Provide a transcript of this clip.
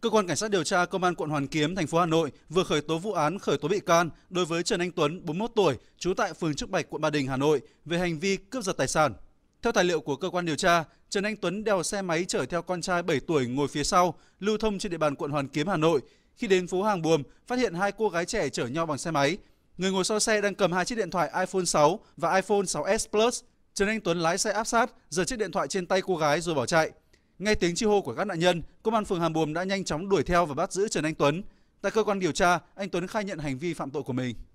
Cơ quan Cảnh sát điều tra Công an quận Hoàn Kiếm, thành phố Hà Nội vừa khởi tố vụ án, khởi tố bị can đối với Trần Anh Tuấn, 41 tuổi, trú tại phường Trúc Bạch, quận Ba Đình, Hà Nội về hành vi cướp giật tài sản. Theo tài liệu của cơ quan điều tra, Trần Anh Tuấn đèo xe máy chở theo con trai 7 tuổi ngồi phía sau, lưu thông trên địa bàn quận Hoàn Kiếm, Hà Nội. Khi đến phố Hàng Buồm, phát hiện hai cô gái trẻ chở nhau bằng xe máy. Người ngồi sau xe đang cầm hai chiếc điện thoại iPhone 6 và iPhone 6s Plus. Trần Anh Tuấn lái xe áp sát, giật chiếc điện thoại trên tay cô gái rồi bỏ chạy. Nghe tiếng chi hô của các nạn nhân, công an phường Hàng Buồm đã nhanh chóng đuổi theo và bắt giữ Trần Anh Tuấn. Tại cơ quan điều tra, anh Tuấn khai nhận hành vi phạm tội của mình.